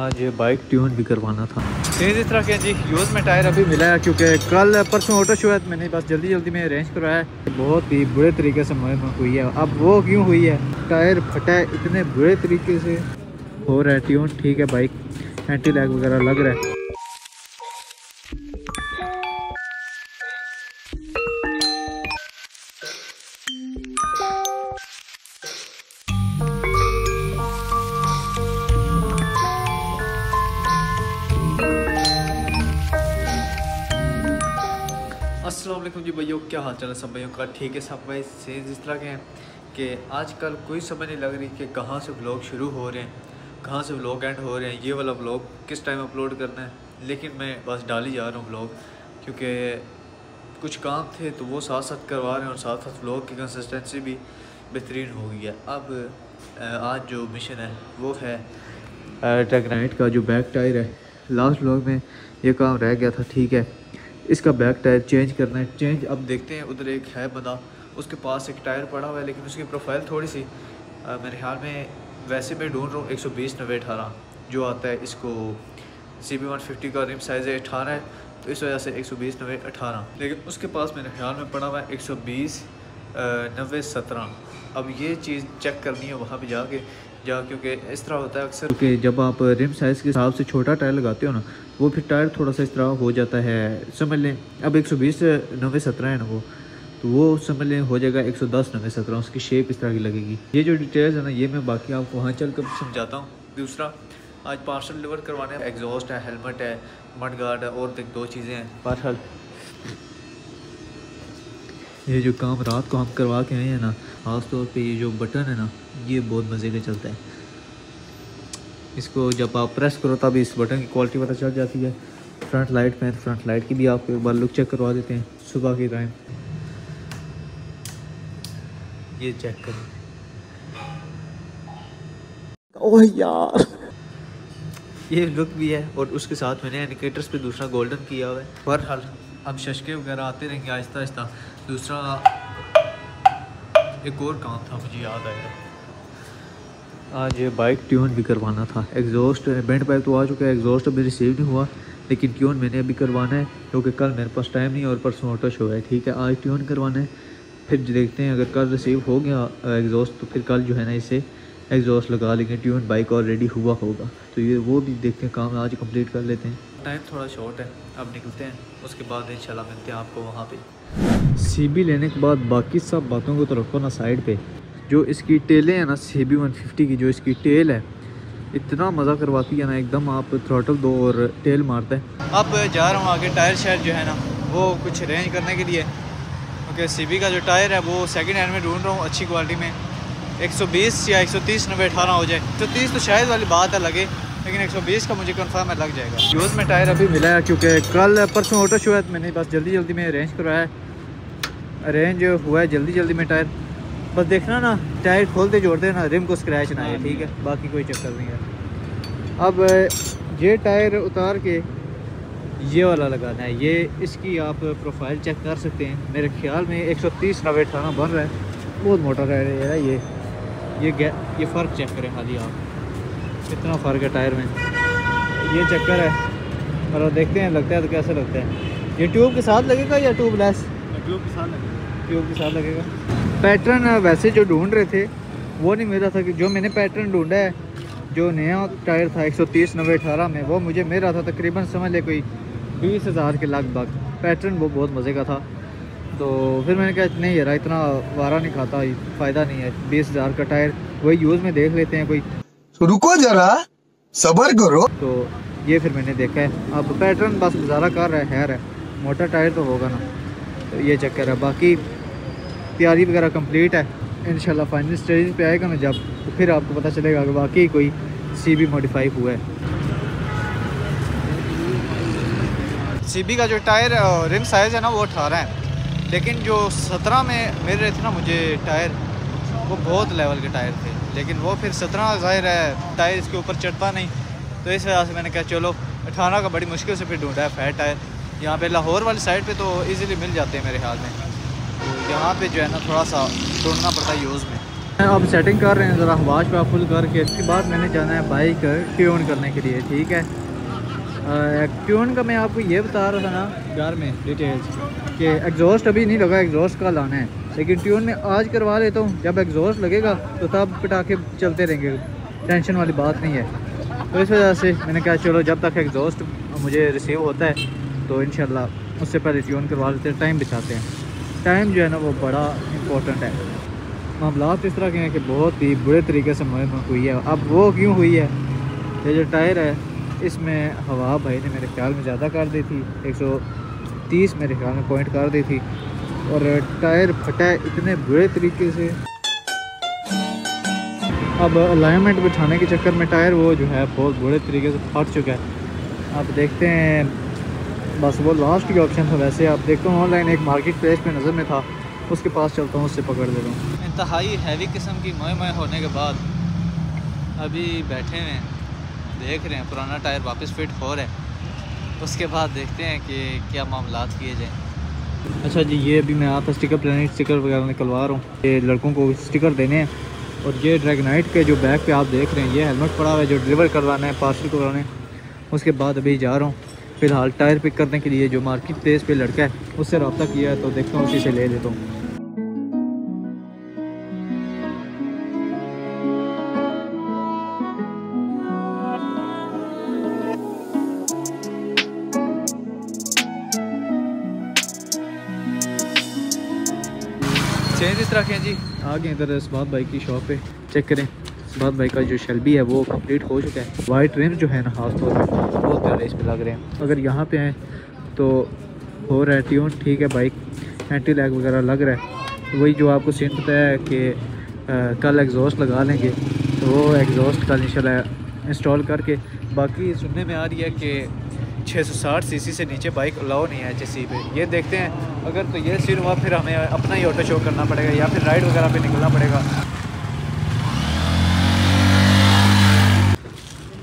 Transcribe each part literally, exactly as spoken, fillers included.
आज ये bike tune भी करवाना था। चीज़ इस तरह के जी यूज़ में टायर अभी मिला है क्योंकि कल परसों ऑटो शो है, मैंने बस जल्दी जल्दी में अरेंज करवाया है। बहुत ही बुरे तरीके से मरम्मत हुई है। अब वो क्यों हुई है, टायर फटा है, इतने बुरे तरीके से हो रहा है ट्यून। ठीक है, बाइक एंटी लैग वगैरह लग रहा है। अस्सलामुअलैकुम जी भैया, क्या हाल चाल है सब भैया का। ठीक है सब भाई, से जिस तरह के हैं कि आजकल कोई समझ नहीं लग रही कि कहाँ से व्लॉग शुरू हो रहे हैं, कहाँ से व्लॉग एंड हो रहे हैं, ये वाला व्लॉग किस टाइम अपलोड करना है। लेकिन मैं बस डाल ही जा रहा हूँ व्लॉग, क्योंकि कुछ काम थे तो वो साथ साथ करवा रहे हैं और साथ साथ व्लॉग की कंसिस्टेंसी भी बेहतरीन हो गई है। अब आज जो मिशन है वो है ड्रैगनाइट का जो बैक टायर है। लास्ट व्लॉग में ये काम रह गया था, ठीक है, इसका बैक टायर चेंज करना है। चेंज अब देखते हैं, उधर एक है बंदा, उसके पास एक टायर पड़ा हुआ है लेकिन उसकी प्रोफाइल थोड़ी सी आ, मेरे ख्याल में, वैसे मैं ढूंढ रहा हूँ एक सौ बीस नब्बे अठारह जो आता है। इसको सी बी वन फिफ्टी का रिम साइज़ है अठारह है, तो इस वजह से एक सौ बीस नब्बे अठारह। लेकिन उसके पास मेरे ख्याल में पड़ा हुआ है एक सौ बीस नब्बे सत्रह। अब ये चीज़ चेक करनी है वहाँ पर जाके जा क्योंकि इस तरह होता है अक्सर कि जब आप रिम साइज़ के हिसाब से छोटा टायर लगाते हो ना, वो फिर टायर थोड़ा सा इस तरह हो जाता है, समझ लें। अब एक सौ बीस नब्बे सत्रह है ना वो, तो वो समझ लें हो जाएगा एक सौ दस नब्बे सत्रह। उसकी शेप इस तरह की लगेगी। ये जो डिटेल्स है ना, ये मैं बाकी आपको वहाँ चल कर समझाता हूँ। दूसरा, आज पार्सल डिलीवर करवाने हैं, एग्जॉस्ट है, हेलमेट है, मड गार्ड है और दो चीज़ें हैं पार्सल। ये जो काम रात को हम करवा के आए हैं ना, खास तौर पे ये जो बटन है ना, ये बहुत मज़े का चलता है। इसको जब आप प्रेस करो तब इस बटन की क्वालिटी पता चल जाती है। फ्रंट लाइट पे, फ्रंट लाइट की भी आपको एक बार लुक चेक करवा देते हैं सुबह के टाइम। ये चेक करो, ओह यार, ये लुक भी है। और उसके साथ मैंने इंडिकेटर्स पे दूसरा गोल्डन किया हुआ है। बहरहाल अब शशके वगैरह आते रहेंगे आहिस्ता आहिस्ता। दूसरा एक और काम था मुझे याद आया, आज ये बाइक ट्यून भी करवाना था। एग्जॉस्ट बैंड पाइप तो आ चुका है, एग्जॉस्ट अभी रिसीव नहीं हुआ, लेकिन ट्यून मैंने अभी करवाना है क्योंकि तो कल मेरे पास टाइम नहीं और परसों ऑटो शो है। ठीक है, आज ट्यून करवाना है, फिर देखते हैं अगर कल रिसीव हो गया एग्जॉस्ट तो फिर कल जो है ना इसे एग्जॉस्ट लगा लेंगे। ट्यून बाइक ऑलरेडी हुआ होगा तो ये वो भी देखते हैं, काम आज कंप्लीट कर लेते हैं। टाइम थोड़ा शॉर्ट है, अब निकलते हैं, उसके बाद इंशाल्लाह मिलते हैं आपको वहाँ पे। सीबी लेने के बाद बाकी सब बातों को तो रखो ना साइड पे। जो इसकी टेलें हैं ना सीबी वन फिफ्टी की, जो इसकी टेल है इतना मज़ा करवाती है ना, एकदम आप थ्रॉटल दो और टेल मारते हैं। अब जा रहा हूँ आगे, टायर शायर जो है ना वो कुछ अरेंज करने के लिए, क्योंकि सीबी का जो टायर है वो सेकेंड हैंड में ढूंढ रहा हूँ अच्छी क्वालिटी में। एक सौ बीस या एक सौ तीस नब्बे अठारह हो जाए, एक सौ तीस तो शायद वाली बात है लगे, लेकिन एक सौ बीस का मुझे कंफर्म है लग जाएगा। यूज़ में टायर अभी मिला है क्योंकि कल परसों ऑटो शो है, मैंने बस जल्दी जल्दी में अरेंज करवाया है। अरेंज हुआ है जल्दी जल्दी में टायर, बस देखना ना टायर खोलते जोड़ते ना रिम को स्क्रैच ना आए, ठीक है, बाकी कोई चक्कर नहीं है। अब ये टायर उतार के ये वाला लगाना है। ये इसकी आप प्रोफाइल चेक कर सकते हैं, मेरे ख्याल में एक सौ तीस नब्बे अठारह बन रहा है। बहुत मोटा टायर है ये ये गैप, ये फ़र्क चेक करें खाली आप, कितना फ़र्क है टायर में, ये चक्कर है। और देखते हैं लगता है तो कैसे लगता है। ये ट्यूब के साथ लगेगा या ट्यूब लेस? ट्यूब के साथ लगेगा, ट्यूब के साथ लगेगा। पैटर्न वैसे जो ढूंढ रहे थे वो नहीं मिल रहा था, कि जो मैंने पैटर्न ढूंढा है जो नया टायर था एक सौ तीस नब्बे अठारह में, वो मुझे मिल रहा था तकरीबन समझ ले कोई बीस हज़ार के लगभग पैटर्न। वो बहुत मज़े का था, तो फिर मैंने कहा नहीं यार इतना वारा नहीं खाता, फ़ायदा नहीं है, बीस हज़ार का टायर वही यूज़ में देख लेते हैं कोई। तो रुको जरा सब्र करो, तो ये फिर मैंने देखा है। अब पैटर्न बस गुजारा कर रहा है, है मोटा टायर तो होगा ना, तो ये चक्कर है। बाकी तैयारी वगैरह कंप्लीट है, इंशाल्लाह फाइनल स्टेज पे आएगा ना जब, तो फिर आपको पता चलेगा कि वाकई कोई सी बी मॉडिफाई हुआ है। सी बी का जो टायर रिम साइज़ है ना वो अठारह है, लेकिन जो सत्रह में मिल रहे थे ना मुझे टायर, वो बहुत लेवल के टायर थे, लेकिन वो फिर सत्रह ज़ाहिर है टायर इसके ऊपर चढ़ता नहीं, तो इस वजह से मैंने कहा चलो अठारह का बड़ी मुश्किल से फिर ढूंढा है फैट टायर। यहाँ पे लाहौर वाली साइड पे तो इजीली मिल जाते हैं मेरे ख्याल में, तो यहाँ पे जो है ना थोड़ा सा ढूंढना पड़ता है यूज़ में। अब सेटिंग कर रहे हैं ज़रा वाश वा फुल करके। इसके बाद मैंने जाना है बाइक ट्यून करने के लिए, ठीक है। आ, ट्यून का मैं आपको ये बता रहा था ना कार में डिटेल्स कि एग्जॉस्ट अभी नहीं लगा, एग्जॉस्ट का लाना है, लेकिन ट्यून में आज करवा लेता हूँ। जब एग्जॉस्ट लगेगा तो तब पटाखे चलते रहेंगे, टेंशन वाली बात नहीं है। तो इस वजह से मैंने कहा चलो जब तक एग्जॉस्ट मुझे रिसीव होता है तो इंशाल्लाह उससे पहले ट्यून करवा लेते हैं, टाइम बचाते हैं। टाइम जो है ना वो बड़ा इम्पोर्टेंट है। मामलात इस तरह के हैं कि बहुत ही बुरे तरीके से मौत हुई है। अब वो क्यों हुई है? ये जो टायर है इसमें हवा भाई ने मेरे ख्याल में ज़्यादा कर दी थी, एक सौ तीस मेरे ख्याल में पॉइंट कर दी थी, और टायर फटा है इतने बुरे तरीके से। अब अलाइनमेंट बिठाने के चक्कर में टायर वो जो है बहुत बुरे तरीके से फट चुका है। आप देखते हैं, बस वो लास्ट की ऑप्शन था। वैसे आप देखते हो ऑनलाइन एक मार्केट प्लेस पर नज़र में था, उसके पास चलता हूँ, उससे पकड़ लेता हूँ। इंतहाई हैवी किस्म की मोए मोए होने के बाद अभी बैठे हुए हैं, देख रहे हैं पुराना टायर वापस फिट हो रहा है, उसके बाद देखते हैं कि क्या मामलात किए जाएँ। अच्छा जी, ये अभी मैं आपका स्टिकर प्लेनेट स्टिकर वगैरह निकलवा रहा हूँ, ये लड़कों को स्टिकर देने हैं। और ये ड्रैगनाइट के जो बैग पे आप देख रहे हैं, ये हेलमेट पड़ा हुआ है जो डिलीवर करवाना है, पार्सल करवाना है। उसके बाद अभी जा रहा हूँ फ़िलहाल टायर पिक करने के लिए। जो मार्केट प्लेस पर लड़का है उससे रब्ता किया है, तो देखता हूँ उसी से ले लेता हूँ। चेंज इस तरह के हैं जी। आगे इधर इस्बात भाई की शॉप पे चेक करें, इस्बात भाई का जो शेल्बी है वो कंप्लीट हो चुका है। वाइट रिम जो है ना हाथ तो बहुत प्यारे इस पर लग रहे हैं। अगर यहाँ पे आए तो हो रहा है ट्यून, ठीक है, बाइक एंटी लैग वगैरह लग रहा है। वही जो आपको सीन बताया कि कल एग्जॉस्ट लगा लेंगे, तो वो एग्जॉस्ट कल इंशाल्लाह इंस्टॉल करके। बाकी सुनने में आ रही है कि छह सौ साठ सीसी से नीचे बाइक अलाउ नहीं है एचएससी पे, ये देखते हैं। अगर तो ये सीन हुआ फिर हमें अपना ही ऑटो शो करना पड़ेगा या फिर राइड वगैरह पे निकलना पड़ेगा।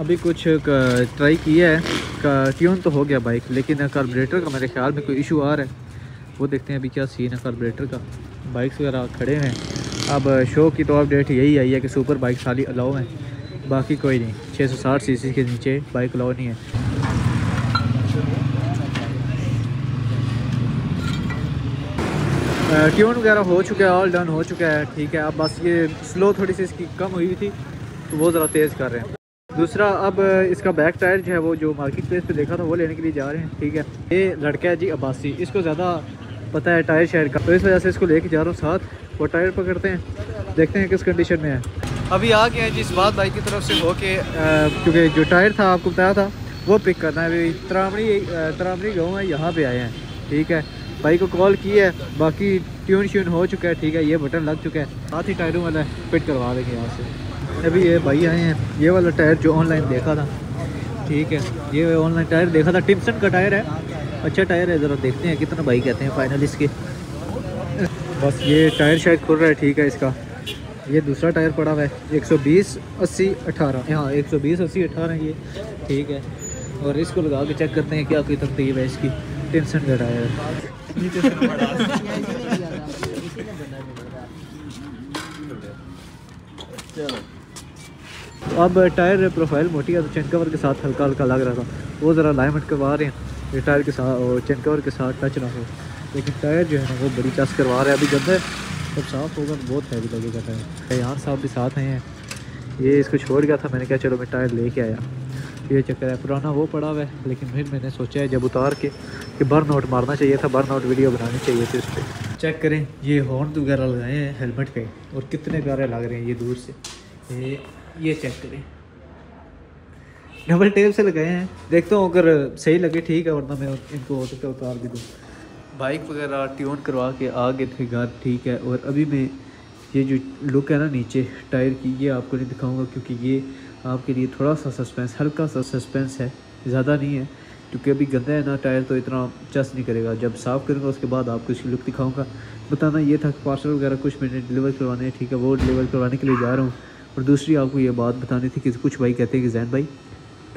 अभी कुछ ट्राई किया है, ट्यून तो हो गया बाइक, लेकिन कार्बोरेटर का मेरे ख्याल में कोई इशू आ रहा है। वो देखते हैं अभी क्या सीन है कार्बोरेटर का। बाइक्स वगैरह खड़े हैं। अब शो की तो अपडेट यही आई है कि सुपर बाइक खाली अलाउ हैं, बाकी कोई नहीं। छः सौ साठ सीसी के नीचे बाइक अलाउ नहीं है। ट्यून वगैरह हो चुका है, ऑल डन हो चुका है, ठीक है। अब बस ये स्लो थोड़ी सी इसकी कम हुई थी तो वो ज़रा तेज़ कर रहे हैं। दूसरा, अब इसका बैक टायर जो है वो जो मार्केट प्लेस पे देखा था वो लेने के लिए जा रहे हैं, ठीक है। ये लड़का है जी अब्बासी, इसको ज़्यादा पता है टायर शायर का, तो इस वजह से इसको लेके जा रहा हूँ साथ। वो टायर पकड़ते हैं, देखते हैं किस कंडीशन में है। अभी आ गया जी इस्बात भाई की तरफ से हो के, क्योंकि जो टायर था आपको बताया था वो पिक करना है। अभी त्रामड़ी त्रामड़ी गाँव है, यहाँ पर आए हैं, ठीक है। भाई को कॉल की है, बाकी ट्यून श्यून हो चुका है, ठीक है। ये बटन लग चुका है, साथ ही टायरों वाला फिट करवा देंगे यहाँ से। अभी ये भाई आए हैं, ये वाला टायर जो ऑनलाइन देखा था, ठीक है, ये ऑनलाइन टायर देखा था, टिम्सन का टायर है, अच्छा टायर है। ज़रा देखते हैं कितना भाई कहते हैं फाइनल इसके। बस ये टायर शायद खुल रहा है, ठीक है। इसका ये दूसरा टायर पड़ा हुआ है, एक सौ बीस अस्सी अठारह हाँ एक सौ बीस अस्सी अठारह ये, ठीक है। और इसको लगा के चेक करते हैं क्या कोई तरतीब है इसकी। टिम्सन का टायर है। अब टायर प्रोफाइल मोटी है तो चेन कवर के साथ हल्का हल्का लग रहा था, वो ज़रा अलाइनमेंट करवा रहे हैं ये टायर के साथ, और चेन कवर के साथ टच ना हो। लेकिन टायर जो है ना वो बड़ी टच करवा रहे हैं। अभी गंदा है, जब साफ़ होगा तो बहुत हैवी लगेगा टायर। तैयार साहब भी साथ हैं, ये इसको छोड़ गया था, मैंने कहा चलो मैं टायर लेके आया। ये चक्कर है, पुराना वो पड़ा हुआ है, लेकिन फिर मैंने सोचा है जब उतार के कि बर्न आउट मारना चाहिए था, बर्न आउट वीडियो बनानी चाहिए थी उस पर। चेक करें, ये हॉर्न वगैरह लगाए हैं हेलमेट पे, और कितने प्यारे लग रहे हैं ये दूर से। ये ये चेक करें, डबल टेप से लगाए हैं। देखता हूँ अगर सही लगे, ठीक है, वरना मैं इनको हो सकता है उतार भी दूँ। बाइक वगैरह ट्यून करवा के आ गए थे घर, ठीक है। और अभी मैं ये जो लुक है ना नीचे टायर की, ये आपको नहीं दिखाऊँगा क्योंकि ये आपके लिए थोड़ा सा सस्पेंस, हल्का सा सस्पेंस है, ज़्यादा नहीं है, क्योंकि अभी गंदा है ना टायर तो इतना चस नहीं करेगा। जब साफ़ करूँगा उसके बाद आपको इसकी लुक दिखाऊँगा। बताना ये था कि पार्सल वगैरह कुछ मैंने डिलीवर करवाने हैं, ठीक है, वो डिलीवर करवाने के लिए जा रहा हूँ। और दूसरी आपको ये बात बतानी थी कि कुछ भाई कहते हैं कि जैन भाई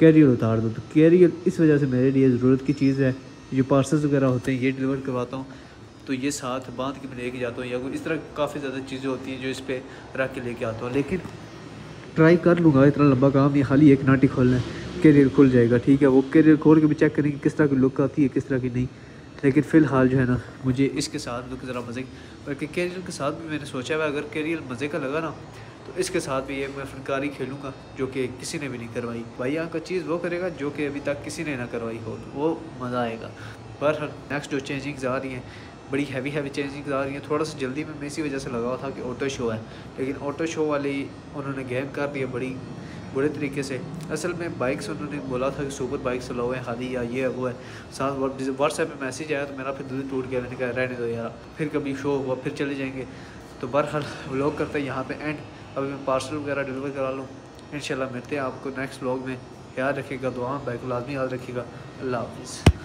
कैरियर उतार दो, तो कैरियर इस वजह से मेरे लिए ज़रूरत की चीज़ है, जो पार्सल्स वगैरह होते हैं ये डिलीवर करवाता हूँ। तो ये साथ बांध के मैं लेके जाता हूँ, या कोई इस तरह काफ़ी ज़्यादा चीज़ें होती हैं जो इस पर रख के लेके आता हूँ। लेकिन ट्राई कर लूँगा, इतना लंबा काम नहीं, खाली एक नाटी खोलना है, कैरियर खुल जाएगा। ठीक है, वो कैरियर खोल के भी चेक करेंगे किस तरह की लुक आती है, किस तरह की नहीं। लेकिन फ़िलहाल जो है ना मुझे इसके साथ लुक ज़रा मज़े, बल्कि कैरियर के साथ भी मैंने सोचा हुआ अगर कैरियर मज़े का लगा ना तो इसके साथ भी ये मैं फनकारी खेलूँगा जो कि किसी ने भी नहीं करवाई। भाई यहाँ का चीज़ वो करेगा जो कि अभी तक किसी ने ना करवाई हो, तो वो मज़ा आएगा। पर नेक्स्ट जो चेंजिंग्स आ रही हैं बड़ी हैवी हैवी चेंजिंग्स आ रही हैं। थोड़ा सा जल्दी में मैं इसी वजह से लगा था कि ऑटो शो है, लेकिन ऑटो शो वाली उन्होंने गेम कर दिया बड़ी बुरे तरीके से। असल में बाइक्स उन्होंने बोला था कि सुपर बाइक्स चलाओ है हादी या ये वो है, साथ व्हाट्सएप में मैसेज आया तो मेरा फिर दिल टूट गया। मैंने कहा रहने दो यार, फिर कभी शो हुआ फिर चले जाएंगे। तो बहरहाल व्लॉग करते हैं यहाँ पे एंड। अभी मैं पार्सल वगैरह डिलीवर करा लूँ, इंशाल्लाह मिलते हैं आपको नेक्स्ट व्लॉग में। याद रखिएगा, दुआ में बाइक लाजमी याद रखिएगा। अल्लाह हाफिज़।